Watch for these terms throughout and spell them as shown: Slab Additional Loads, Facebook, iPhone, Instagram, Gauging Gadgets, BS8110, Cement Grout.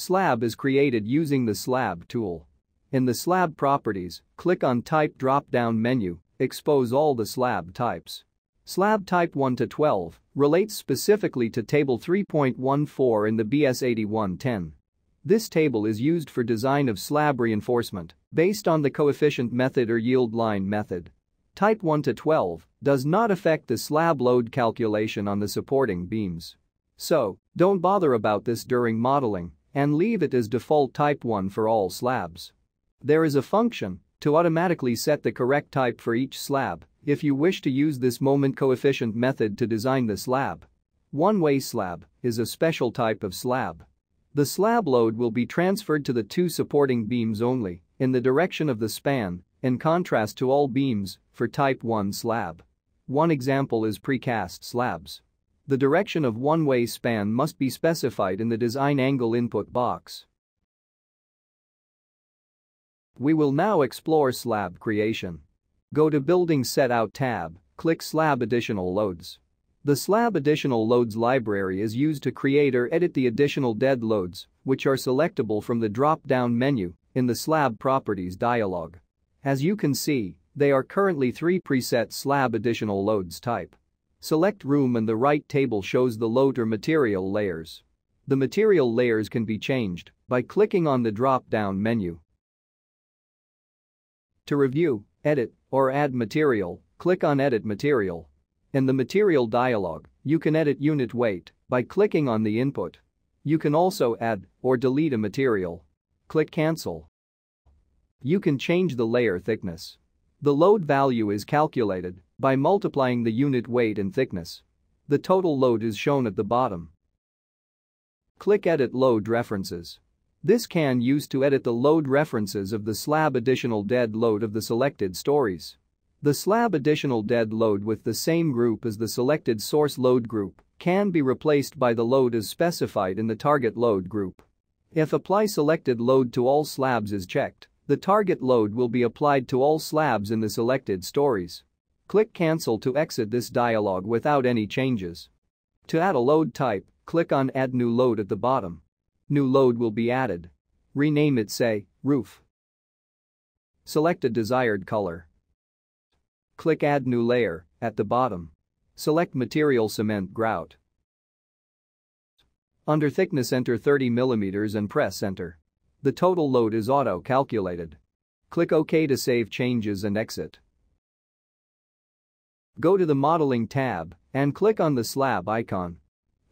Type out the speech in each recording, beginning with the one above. Slab is created using the slab tool. In the slab properties, click on type drop-down menu, expose all the slab types. Slab type 1 to 12 relates specifically to table 3.14 in the BS8110. This table is used for design of slab reinforcement based on the coefficient method or yield line method. Type 1 to 12 does not affect the slab load calculation on the supporting beams. So, don't bother about this during modeling and leave it as default type 1 for all slabs. There is a function to automatically set the correct type for each slab if you wish to use this moment coefficient method to design the slab. One-way slab is a special type of slab. The slab load will be transferred to the two supporting beams only in the direction of the span, in contrast to all beams for type 1 slab. One example is precast slabs. The direction of one-way span must be specified in the design angle input box. We will now explore slab creation. Go to Building Set Out tab, click Slab Additional Loads. The Slab Additional Loads library is used to create or edit the additional dead loads, which are selectable from the drop-down menu in the Slab Properties dialog. As you can see, they are currently 3 preset slab additional loads type. Select room and the right table shows the load or material layers. The material layers can be changed by clicking on the drop-down menu. To review, edit, or add material, click on Edit Material. In the material dialog, you can edit unit weight by clicking on the input. You can also add or delete a material. Click Cancel. You can change the layer thickness. The load value is calculated by multiplying the unit weight and thickness. The total load is shown at the bottom. Click Edit Load References. This can use to edit the load references of the slab additional dead load of the selected stories. The slab additional dead load with the same group as the selected source load group can be replaced by the load as specified in the target load group. If Apply Selected Load to All Slabs is checked, the target load will be applied to all slabs in the selected stories. Click Cancel to exit this dialog without any changes. To add a load type, click on Add New Load at the bottom. New load will be added. Rename it, say, Roof. Select a desired color. Click Add New Layer at the bottom. Select Material Cement Grout. Under Thickness enter 30 mm and press Enter. The total load is auto-calculated. Click OK to save changes and exit. Go to the Modeling tab and click on the slab icon.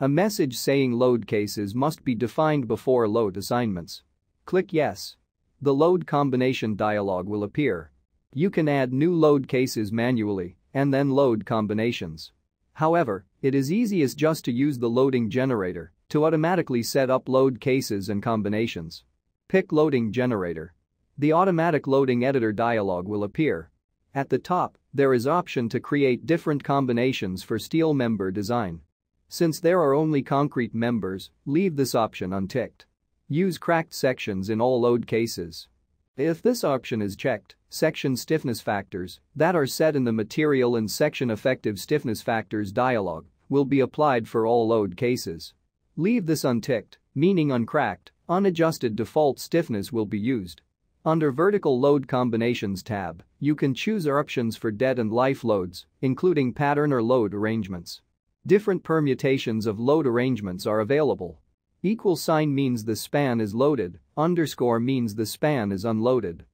A message saying load cases must be defined before load assignments. Click Yes. The load combination dialog will appear. You can add new load cases manually and then load combinations. However, it is easiest just to use the loading generator to automatically set up load cases and combinations. Pick Loading Generator. The automatic loading editor dialog will appear. At the top, there is option to create different combinations for steel member design. Since there are only concrete members, leave this option unticked. Use cracked sections in all load cases. If this option is checked, section stiffness factors that are set in the material and section effective stiffness factors dialog will be applied for all load cases. Leave this unticked, meaning uncracked, unadjusted default stiffness will be used. Under Vertical Load Combinations tab, you can choose options for dead and life loads, including pattern or load arrangements. Different permutations of load arrangements are available. == means the span is loaded, _ means the span is unloaded.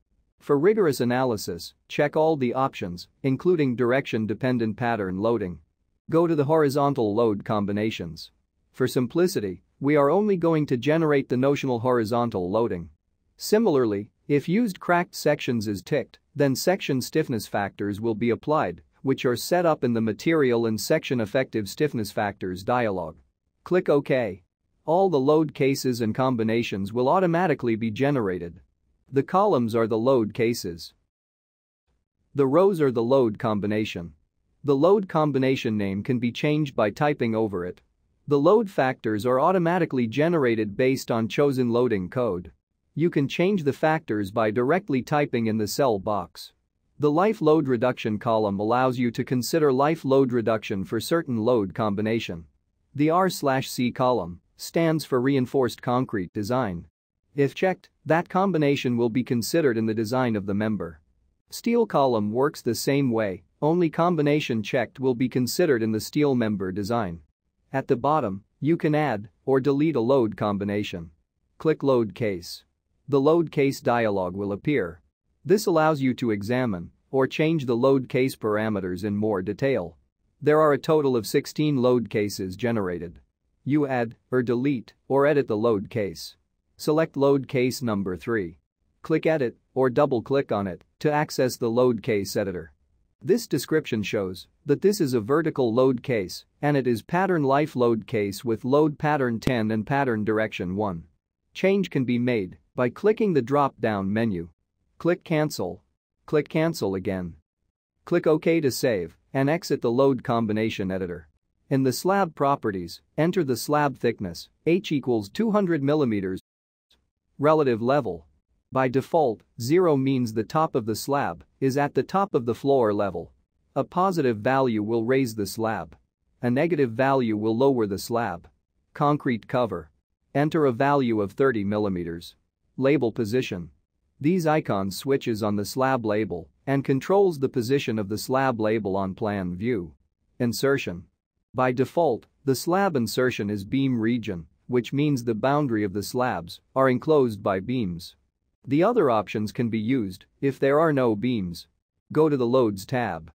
For rigorous analysis, check all the options, including direction-dependent pattern loading. Go to the horizontal load combinations. For simplicity, we are only going to generate the notional horizontal loading. Similarly, if used cracked sections is ticked, then section stiffness factors will be applied, which are set up in the Material and Section Effective Stiffness Factors dialog. Click OK. All the load cases and combinations will automatically be generated. The columns are the load cases. The rows are the load combination. The load combination name can be changed by typing over it. The load factors are automatically generated based on chosen loading code. You can change the factors by directly typing in the cell box. The Life Load Reduction column allows you to consider life load reduction for certain load combination. The R/C column stands for reinforced concrete design. If checked, that combination will be considered in the design of the member. Steel column works the same way, only combination checked will be considered in the steel member design. At the bottom, you can add or delete a load combination. Click Load Case. The Load Case dialog will appear. This allows you to examine or change the load case parameters in more detail. There are a total of 16 load cases generated. You add or delete or edit the load case. Select load case number 3. Click Edit or double-click on it to access the load case editor. This description shows that this is a vertical load case and it is pattern life load case with load pattern 10 and pattern direction 1. Change can be made by clicking the drop-down menu. Click Cancel. Click Cancel again. Click OK to save and exit the load combination editor. In the slab properties, enter the slab thickness, H equals 200 mm. Relative level. By default, 0 means the top of the slab is at the top of the floor level. A positive value will raise the slab. A negative value will lower the slab. Concrete cover. Enter a value of 30 mm. Label position. These icons switches on the slab label and controls the position of the slab label on plan view. Insertion. By default, the slab insertion is beam region, which means the boundary of the slabs are enclosed by beams. The other options can be used if there are no beams. Go to the Loads tab.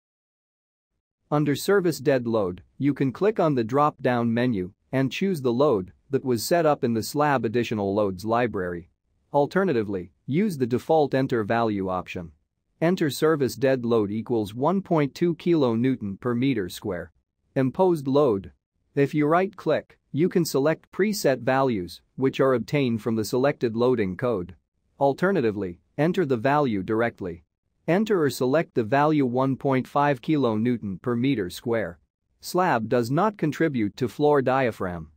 Under Service Dead Load, you can click on the drop-down menu and choose the load that was set up in the Slab Additional Loads library. Alternatively, use the default Enter Value option. Enter Service Dead Load equals 1.2 kN per meter square. Imposed Load. If you right-click, you can select preset values, which are obtained from the selected loading code. Alternatively, enter the value directly. Enter or select the value 1.5 kN per meter square. Slab does not contribute to floor diaphragm.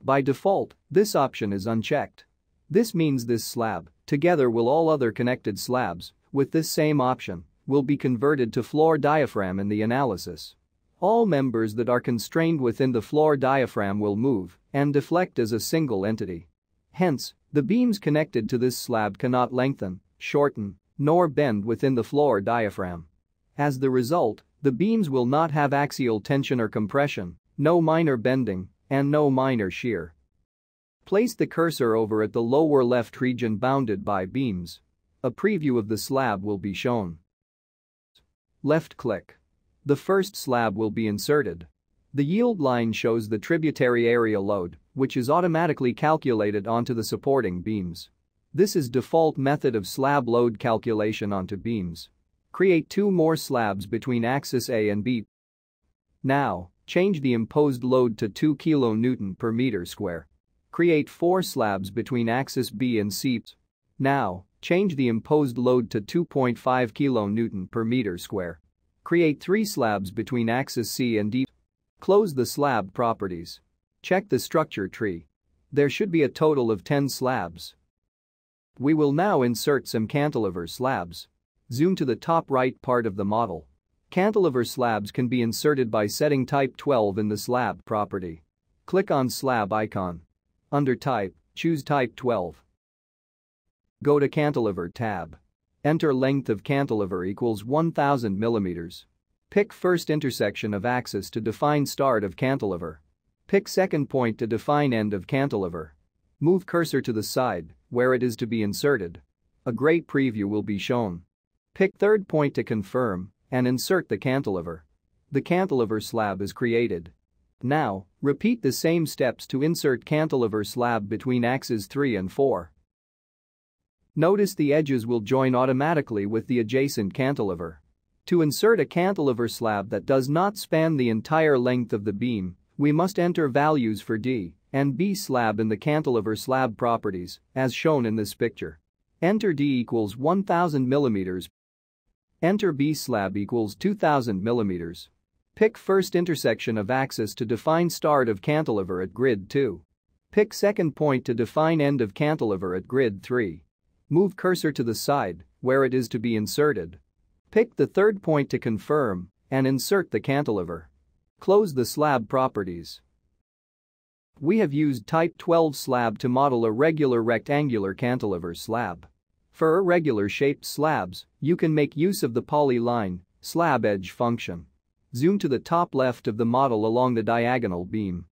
By default, this option is unchecked. This means this slab, together with all other connected slabs, with this same option, will be converted to floor diaphragm in the analysis. All members that are constrained within the floor diaphragm will move and deflect as a single entity. Hence, the beams connected to this slab cannot lengthen, shorten, nor bend within the floor diaphragm. As the result, the beams will not have axial tension or compression, no minor bending, and no minor shear. Place the cursor over at the lower left region bounded by beams. A preview of the slab will be shown. Left-click. The first slab will be inserted. The yield line shows the tributary area load, which is automatically calculated onto the supporting beams. This is default method of slab load calculation onto beams. Create 2 more slabs between axis A and B. Now, change the imposed load to 2 kN per meter square. Create 4 slabs between axis B and C. Now, change the imposed load to 2.5 kN per meter square. Create 3 slabs between axis C and D. Close the slab properties. Check the structure tree. There should be a total of 10 slabs. We will now insert some cantilever slabs. Zoom to the top right part of the model. Cantilever slabs can be inserted by setting type 12 in the slab property. Click on slab icon. Under Type, choose Type 12. Go to Cantilever tab. Enter length of cantilever equals 1000 mm. Pick first intersection of axis to define start of cantilever. Pick second point to define end of cantilever. Move cursor to the side, where it is to be inserted. A great preview will be shown. Pick third point to confirm and insert the cantilever. The cantilever slab is created. Now, repeat the same steps to insert cantilever slab between axes 3 and 4. Notice the edges will join automatically with the adjacent cantilever. To insert a cantilever slab that does not span the entire length of the beam, we must enter values for D and B slab in the cantilever slab properties, as shown in this picture. Enter D equals 1000 mm. Enter B slab equals 2000 mm. Pick first intersection of axis to define start of cantilever at grid 2. Pick second point to define end of cantilever at grid 3. Move cursor to the side, where it is to be inserted. Pick the third point to confirm and insert the cantilever. Close the slab properties. We have used type 12 slab to model a regular rectangular cantilever slab. For irregular shaped slabs, you can make use of the polyline slab edge function. Zoom to the top left of the model along the diagonal beam.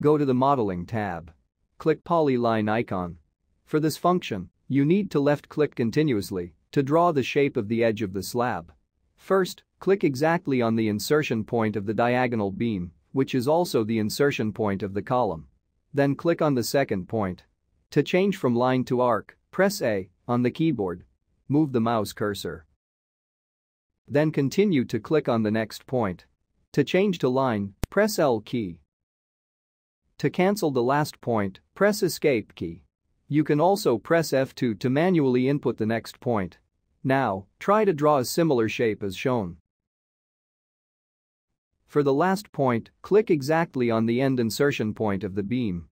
Go to the modeling tab. Click polyline icon. For this function, you need to left-click continuously to draw the shape of the edge of the slab. First, click exactly on the insertion point of the diagonal beam, which is also the insertion point of the column. Then click on the second point. To change from line to arc, press A on the keyboard. Move the mouse cursor. Then continue to click on the next point. To change to line, press L key. To cancel the last point, press Escape key. You can also press F2 to manually input the next point. Now, try to draw a similar shape as shown. For the last point, click exactly on the end insertion point of the beam.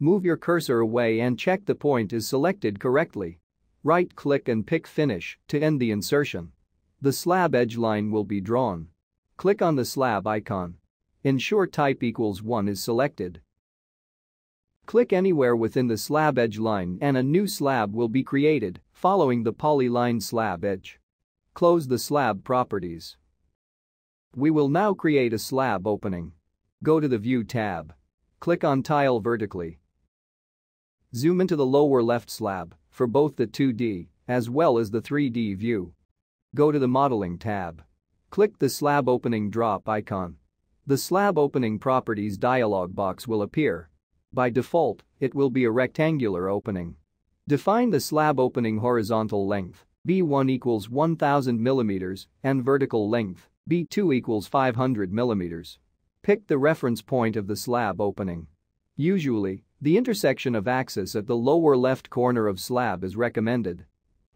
Move your cursor away and check the point is selected correctly. Right-click and pick Finish to end the insertion. The slab edge line will be drawn. Click on the slab icon. Ensure type equals 1 is selected. Click anywhere within the slab edge line and a new slab will be created, following the polyline slab edge. Close the slab properties. We will now create a slab opening. Go to the View tab. Click on Tile vertically. Zoom into the lower left slab for both the 2D as well as the 3D view. Go to the Modeling tab. Click the slab opening drop icon. The slab opening properties dialog box will appear. By default, it will be a rectangular opening. Define the slab opening horizontal length, B1 equals 1000 mm, and vertical length, B2 equals 500 mm. Pick the reference point of the slab opening. Usually, the intersection of axes at the lower left corner of slab is recommended.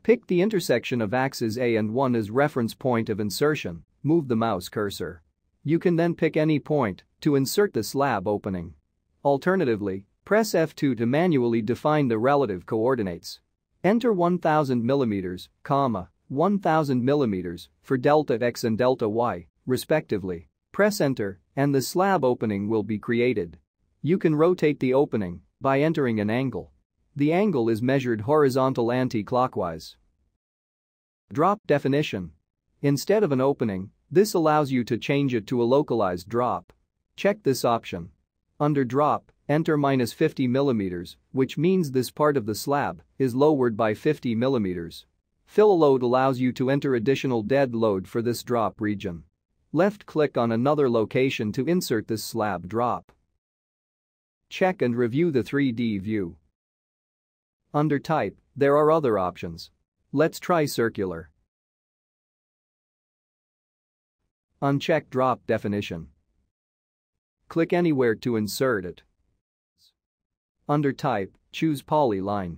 Pick the intersection of axes A and 1 as reference point of insertion, move the mouse cursor. You can then pick any point to insert the slab opening. Alternatively, press F2 to manually define the relative coordinates. Enter 1000 mm, 1000 mm for delta x and delta y, respectively. Press Enter, and the slab opening will be created. You can rotate the opening by entering an angle. The angle is measured horizontal anti-clockwise. Drop definition. Instead of an opening, this allows you to change it to a localized drop. Check this option. Under drop, enter -50 mm, which means this part of the slab is lowered by 50 mm. Fill load allows you to enter additional dead load for this drop region. Left-click on another location to insert this slab drop. Check and review the 3D view. Under type, there are other options. Let's try circular. Uncheck drop definition. Click anywhere to insert it. Under type, choose polyline.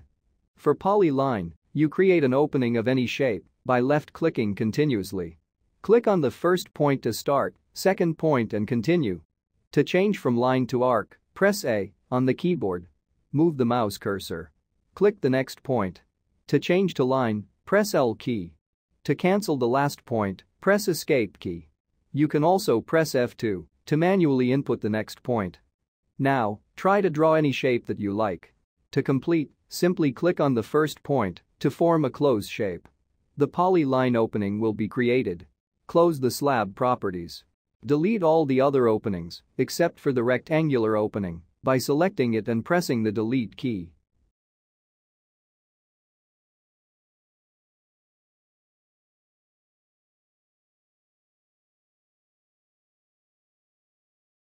For polyline, you create an opening of any shape by left-clicking continuously. Click on the first point to start, second point and continue. To change from line to arc, press A on the keyboard. Move the mouse cursor. Click the next point. To change to line, press L key. To cancel the last point, press Escape key. You can also press F2 to manually input the next point. Now, try to draw any shape that you like. To complete, simply click on the first point to form a closed shape. The polyline opening will be created. Close the slab properties. Delete all the other openings, except for the rectangular opening, by selecting it and pressing the delete key.